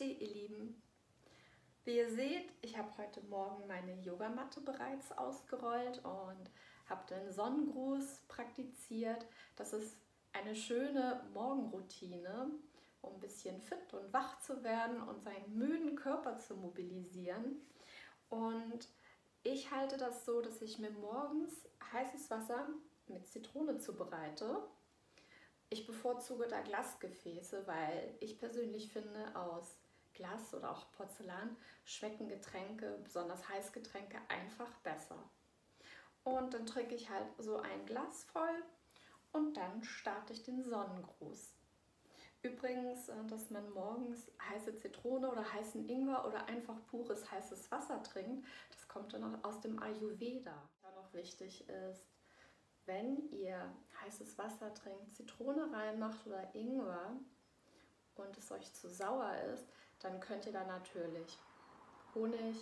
Namaste, ihr Lieben! Wie ihr seht, ich habe heute Morgen meine Yogamatte bereits ausgerollt und habe den Sonnengruß praktiziert. Das ist eine schöne Morgenroutine, um ein bisschen fit und wach zu werden und seinen müden Körper zu mobilisieren. Und ich halte das so, dass ich mir morgens heißes Wasser mit Zitrone zubereite. Ich bevorzuge da Glasgefäße, weil ich persönlich finde, aus Glas oder auch Porzellan schmecken Getränke, besonders Heißgetränke, einfach besser. Und dann trinke ich halt so ein Glas voll und dann starte ich den Sonnengruß. Übrigens, dass man morgens heiße Zitrone oder heißen Ingwer oder einfach pures heißes Wasser trinkt, das kommt dann auch aus dem Ayurveda. Was noch wichtig ist, wenn ihr heißes Wasser trinkt, Zitrone reinmacht oder Ingwer und es euch zu sauer ist, dann könnt ihr da natürlich Honig,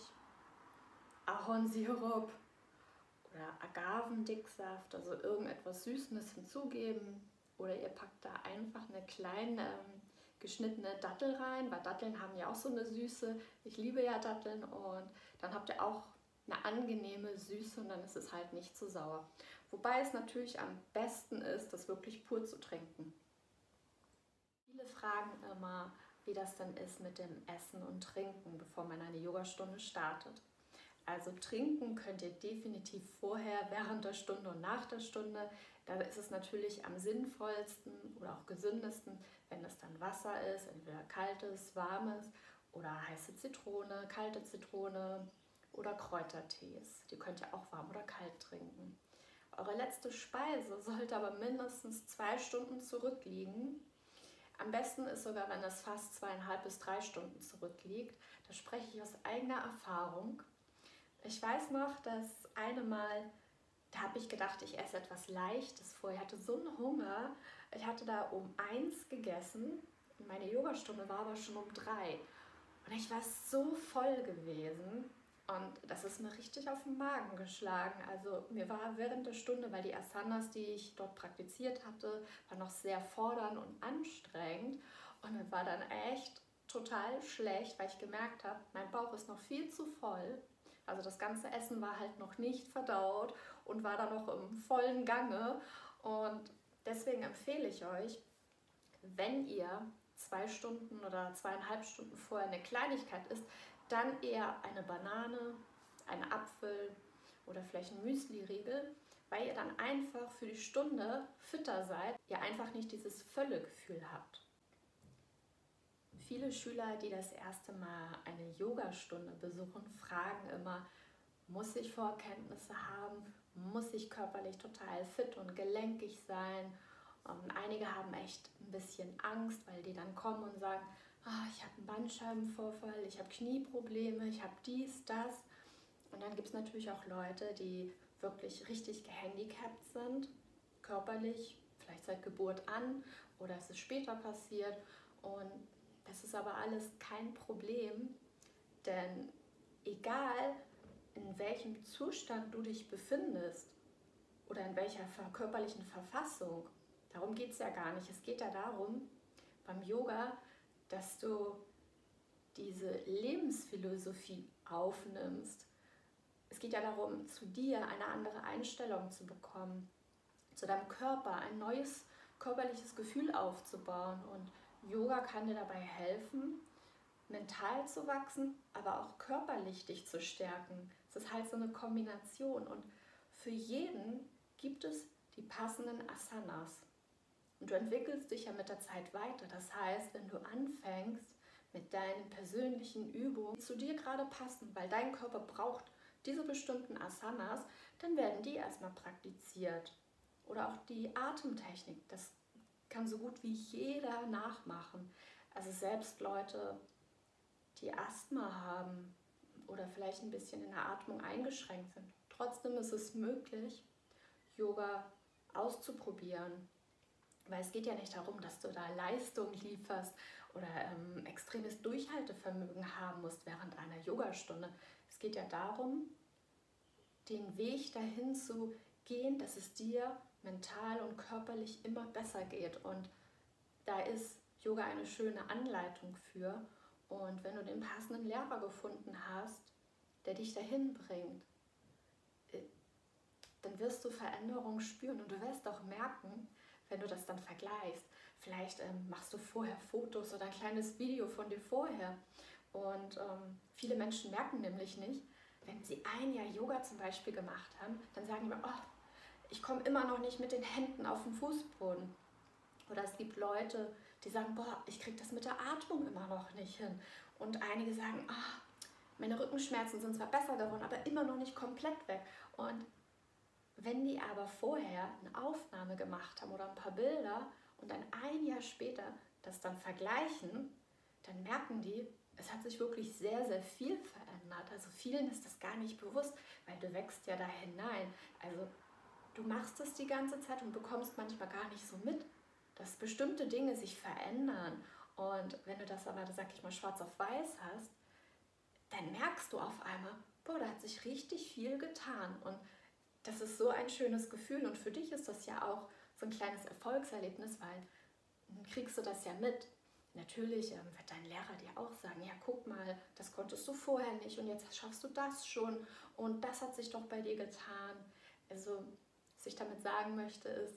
Ahornsirup oder Agavendicksaft, also irgendetwas Süßes hinzugeben. Oder ihr packt da einfach eine kleine geschnittene Dattel rein, weil Datteln haben ja auch so eine Süße. Ich liebe ja Datteln und dann habt ihr auch eine angenehme Süße und dann ist es halt nicht zu sauer. Wobei es natürlich am besten ist, das wirklich pur zu trinken. Viele fragen immer, wie das denn ist mit dem Essen und Trinken, bevor man eine Yogastunde startet. Also trinken könnt ihr definitiv vorher, während der Stunde und nach der Stunde. Da ist es natürlich am sinnvollsten oder auch gesündesten, wenn es dann Wasser ist, entweder kaltes, warmes oder heiße Zitrone, kalte Zitrone oder Kräutertees. Die könnt ihr auch warm oder kalt trinken. Eure letzte Speise sollte aber mindestens 2 Stunden zurückliegen. Am besten ist sogar, wenn das fast 2,5 bis 3 Stunden zurückliegt. Da spreche ich aus eigener Erfahrung. Ich weiß noch, das eine Mal, da habe ich gedacht, ich esse etwas Leichtes vor. Ich hatte so einen Hunger. Ich hatte da um 1 gegessen. Meine Yogastunde war aber schon um 3. Und ich war so voll gewesen. Und das ist mir richtig auf den Magen geschlagen. Also mir war während der Stunde, weil die Asanas, die ich dort praktiziert hatte, waren noch sehr fordernd und anstrengend. Und mir war dann echt total schlecht, weil ich gemerkt habe, mein Bauch ist noch viel zu voll. Also das ganze Essen war halt noch nicht verdaut und war dann noch im vollen Gange. Und deswegen empfehle ich euch, wenn ihr 2 Stunden oder 2,5 Stunden vorher eine Kleinigkeit isst, dann eher eine Banane, einen Apfel oder vielleicht einen Müsli-Riegel, weil ihr dann einfach für die Stunde fitter seid, ihr einfach nicht dieses Völlegefühl habt. Viele Schüler, die das erste Mal eine Yogastunde besuchen, fragen immer, muss ich Vorkenntnisse haben, muss ich körperlich total fit und gelenkig sein? Und einige haben echt ein bisschen Angst, weil die dann kommen und sagen, oh, ich habe einen Bandscheibenvorfall, ich habe Knieprobleme, ich habe dies, das. Und dann gibt es natürlich auch Leute, die wirklich richtig gehandicapt sind, körperlich, vielleicht seit Geburt an oder es ist später passiert. Und das ist aber alles kein Problem, denn egal in welchem Zustand du dich befindest oder in welcher körperlichen Verfassung, darum geht es ja gar nicht. Es geht ja darum, beim Yoga, dass du diese Lebensphilosophie aufnimmst. Es geht ja darum, zu dir eine andere Einstellung zu bekommen, zu deinem Körper ein neues körperliches Gefühl aufzubauen, und Yoga kann dir dabei helfen, mental zu wachsen, aber auch körperlich dich zu stärken. Es ist halt so eine Kombination und für jeden gibt es die passenden Asanas. Und du entwickelst dich ja mit der Zeit weiter. Das heißt, wenn du anfängst mit deinen persönlichen Übungen, die zu dir gerade passen, weil dein Körper braucht diese bestimmten Asanas, dann werden die erstmal praktiziert. Oder auch die Atemtechnik, das kann so gut wie jeder nachmachen. Also selbst Leute, die Asthma haben oder vielleicht ein bisschen in der Atmung eingeschränkt sind. Trotzdem ist es möglich, Yoga auszuprobieren. Weil es geht ja nicht darum, dass du da Leistung lieferst oder extremes Durchhaltevermögen haben musst während einer Yogastunde. Es geht ja darum, den Weg dahin zu gehen, dass es dir mental und körperlich immer besser geht. Und da ist Yoga eine schöne Anleitung für. Und wenn du den passenden Lehrer gefunden hast, der dich dahin bringt, dann wirst du Veränderungen spüren und du wirst auch merken, wenn du das dann vergleichst. Vielleicht machst du vorher Fotos oder ein kleines Video von dir vorher. Und viele Menschen merken nämlich nicht, wenn sie ein Jahr Yoga zum Beispiel gemacht haben, dann sagen die mir, oh, ich komme immer noch nicht mit den Händen auf den Fußboden. Oder es gibt Leute, die sagen, boah, ich kriege das mit der Atmung immer noch nicht hin. Und einige sagen, oh, meine Rückenschmerzen sind zwar besser geworden, aber immer noch nicht komplett weg. Und wenn die aber vorher eine Aufnahme gemacht haben oder ein paar Bilder und dann ein Jahr später das dann vergleichen, dann merken die, es hat sich wirklich sehr, sehr viel verändert. Also vielen ist das gar nicht bewusst, weil du wächst ja da hinein. Also du machst es die ganze Zeit und bekommst manchmal gar nicht so mit, dass bestimmte Dinge sich verändern. Und wenn du das aber, sag ich mal, schwarz auf weiß hast, dann merkst du auf einmal, boah, da hat sich richtig viel getan. Und das ist so ein schönes Gefühl. Und für dich ist das ja auch so ein kleines Erfolgserlebnis, weil dann kriegst du das ja mit. Natürlich wird dein Lehrer dir auch sagen, ja, guck mal, das konntest du vorher nicht und jetzt schaffst du das schon und das hat sich doch bei dir getan. Also, was ich damit sagen möchte, ist,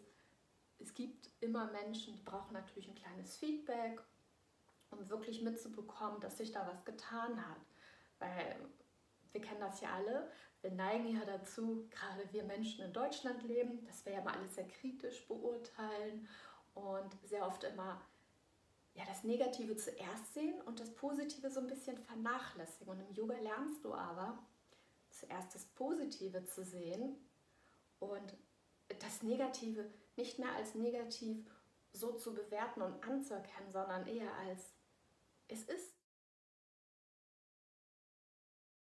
es gibt immer Menschen, die brauchen natürlich ein kleines Feedback, um wirklich mitzubekommen, dass sich da was getan hat. Weil wir kennen das ja alle, wir neigen ja dazu, gerade wir Menschen in Deutschland leben, dass wir ja mal alles sehr kritisch beurteilen und sehr oft immer ja, das Negative zuerst sehen und das Positive so ein bisschen vernachlässigen. Und im Yoga lernst du aber, zuerst das Positive zu sehen und das Negative nicht mehr als negativ so zu bewerten und anzuerkennen, sondern eher als es ist.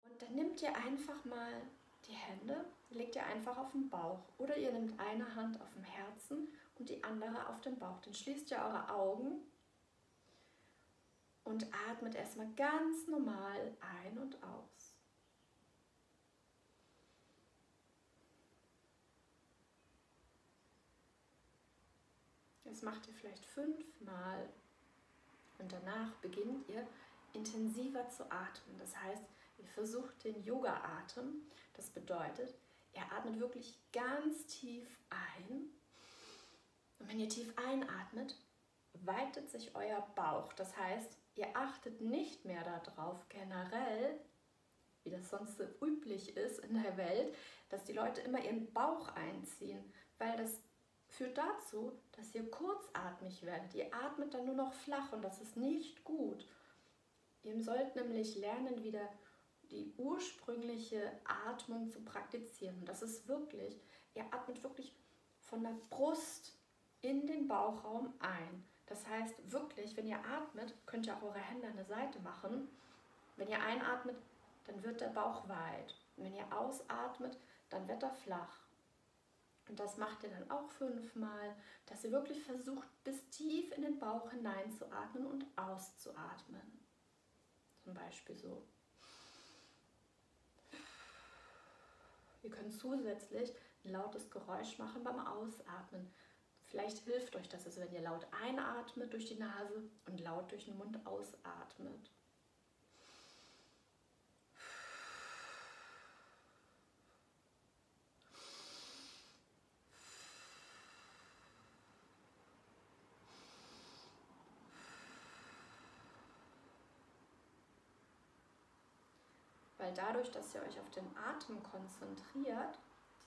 Und dann nehmt ihr einfach mal die Hände, legt ihr einfach auf den Bauch oder ihr nehmt eine Hand auf dem Herzen und die andere auf den Bauch. Dann schließt ihr eure Augen und atmet erstmal ganz normal ein und aus. Das macht ihr vielleicht 5 Mal und danach beginnt ihr intensiver zu atmen. Das heißt, ihr versucht den Yoga-Atem. Das bedeutet, ihr atmet wirklich ganz tief ein. Und wenn ihr tief einatmet, weitet sich euer Bauch. Das heißt, ihr achtet nicht mehr darauf, generell, wie das sonst so üblich ist in der Welt, dass die Leute immer ihren Bauch einziehen, weil das führt dazu, dass ihr kurzatmig werdet. Ihr atmet dann nur noch flach und das ist nicht gut. Ihr sollt nämlich lernen, wieder die ursprüngliche Atmung zu praktizieren. Das ist wirklich, ihr atmet wirklich von der Brust in den Bauchraum ein. Das heißt wirklich, wenn ihr atmet, könnt ihr auch eure Hände an der Seite machen. Wenn ihr einatmet, dann wird der Bauch weit. Und wenn ihr ausatmet, dann wird er flach. Und das macht ihr dann auch 5 Mal, dass ihr wirklich versucht, bis tief in den Bauch hinein zu atmen und auszuatmen. Zum Beispiel so. Ihr könnt zusätzlich ein lautes Geräusch machen beim Ausatmen. Vielleicht hilft euch das, also wenn ihr laut einatmet durch die Nase und laut durch den Mund ausatmet. Weil dadurch, dass ihr euch auf den Atem konzentriert,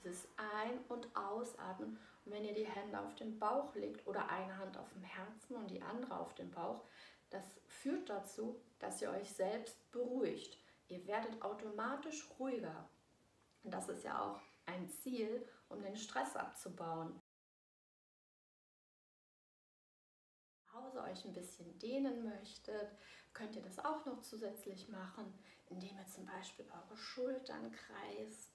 dieses Ein- und Ausatmen, und wenn ihr die Hände auf den Bauch legt oder eine Hand auf dem Herzen und die andere auf den Bauch, das führt dazu, dass ihr euch selbst beruhigt. Ihr werdet automatisch ruhiger. Und das ist ja auch ein Ziel, um den Stress abzubauen. Wenn ihr zu Hause euch ein bisschen dehnen möchtet, könnt ihr das auch noch zusätzlich machen, indem ihr zum Beispiel eure Schultern kreist.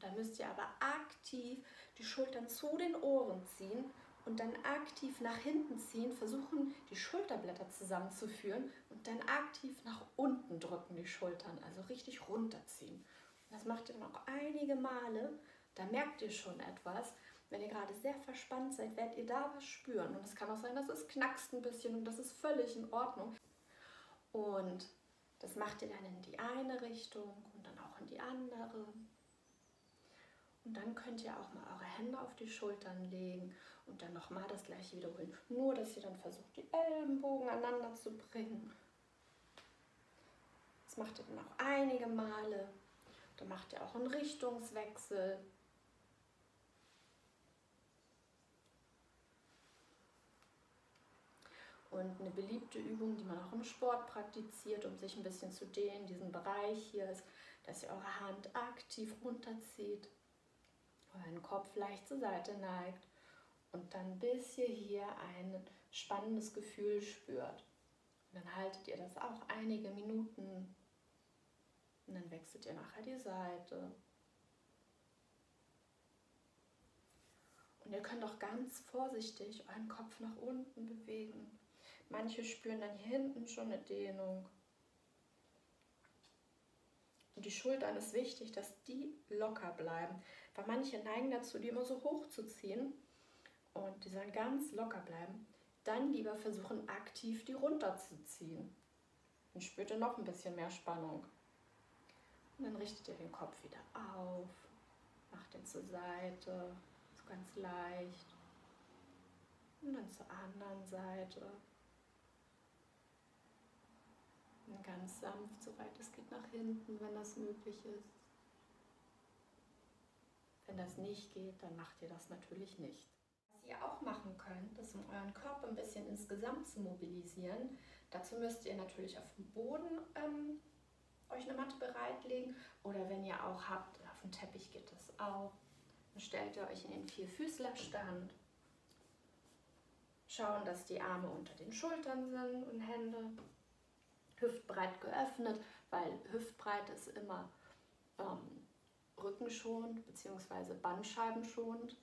Da müsst ihr aber aktiv die Schultern zu den Ohren ziehen und dann aktiv nach hinten ziehen, versuchen die Schulterblätter zusammenzuführen und dann aktiv nach unten drücken die Schultern, also richtig runterziehen. Das macht ihr noch einige Male, da merkt ihr schon etwas. Wenn ihr gerade sehr verspannt seid, werdet ihr da was spüren und es kann auch sein, dass es knackst ein bisschen und das ist völlig in Ordnung. Und das macht ihr dann in die eine Richtung und dann auch in die andere. Und dann könnt ihr auch mal eure Hände auf die Schultern legen und dann nochmal das gleiche wiederholen. Nur, dass ihr dann versucht, die Ellenbogen aneinander zu bringen. Das macht ihr dann auch einige Male. Dann macht ihr auch einen Richtungswechsel. Und eine beliebte Übung, die man auch im Sport praktiziert, um sich ein bisschen zu dehnen, diesen Bereich hier ist, dass ihr eure Hand aktiv runterzieht, euren Kopf leicht zur Seite neigt und dann bis ihr hier ein spannendes Gefühl spürt. Und dann haltet ihr das auch einige Minuten und dann wechselt ihr nachher die Seite. Und ihr könnt auch ganz vorsichtig euren Kopf nach unten bewegen. Manche spüren dann hier hinten schon eine Dehnung. Und die Schultern ist wichtig, dass die locker bleiben. Weil manche neigen dazu, die immer so hoch zu ziehen. Und die sollen ganz locker bleiben. Dann lieber versuchen, aktiv die runterzuziehen. Dann spürt ihr noch ein bisschen mehr Spannung. Und dann richtet ihr den Kopf wieder auf. Macht ihn zur Seite. So ganz leicht. Und dann zur anderen Seite. Und ganz sanft, soweit es geht, nach hinten, wenn das möglich ist. Wenn das nicht geht, dann macht ihr das natürlich nicht. Was ihr auch machen könnt, ist, um euren Körper ein bisschen insgesamt zu mobilisieren. Dazu müsst ihr natürlich auf dem Boden euch eine Matte bereitlegen. Oder wenn ihr auch habt, auf dem Teppich geht das auch. Dann stellt ihr euch in den Vierfüßlerstand. Schauen, dass die Arme unter den Schultern sind und Hände hüftbreit geöffnet, weil hüftbreit ist immer rückenschonend bzw. bandscheibenschonend.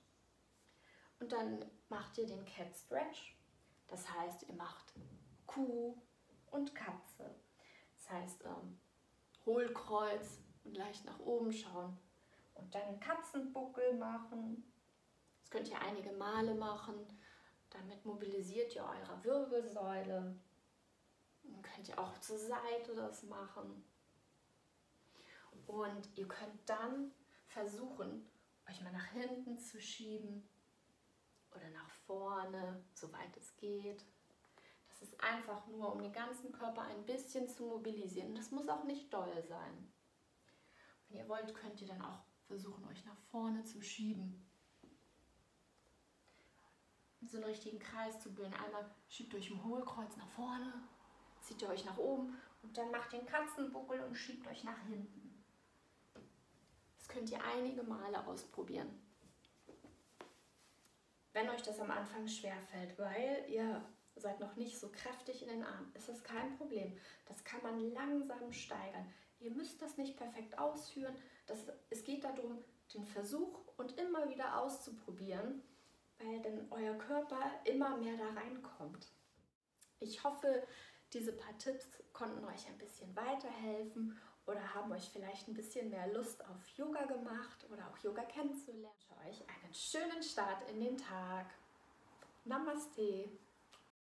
Und dann macht ihr den Cat Stretch. Das heißt, ihr macht Kuh und Katze. Das heißt, Hohlkreuz und leicht nach oben schauen. Und dann einen Katzenbuckel machen. Das könnt ihr einige Male machen. Damit mobilisiert ihr eure Wirbelsäule. Dann könnt ihr auch zur Seite das machen. Und ihr könnt dann versuchen, euch mal nach hinten zu schieben oder nach vorne, soweit es geht. Das ist einfach nur, um den ganzen Körper ein bisschen zu mobilisieren. Das muss auch nicht doll sein. Wenn ihr wollt, könnt ihr dann auch versuchen, euch nach vorne zu schieben. So einen richtigen Kreis zu bilden. Einmal schiebt euch im Hohlkreuz nach vorne, zieht ihr euch nach oben und dann macht den Katzenbuckel und schiebt euch nach hinten. Das könnt ihr einige Male ausprobieren. Wenn euch das am Anfang schwerfällt, weil ihr seid noch nicht so kräftig in den Armen, ist das kein Problem. Das kann man langsam steigern. Ihr müsst das nicht perfekt ausführen. Es geht darum, den Versuch und immer wieder auszuprobieren, weil dann euer Körper immer mehr da reinkommt. Ich hoffe, diese paar Tipps konnten euch ein bisschen weiterhelfen oder haben euch vielleicht ein bisschen mehr Lust auf Yoga gemacht oder auch Yoga kennenzulernen. Ich wünsche euch einen schönen Start in den Tag. Namaste.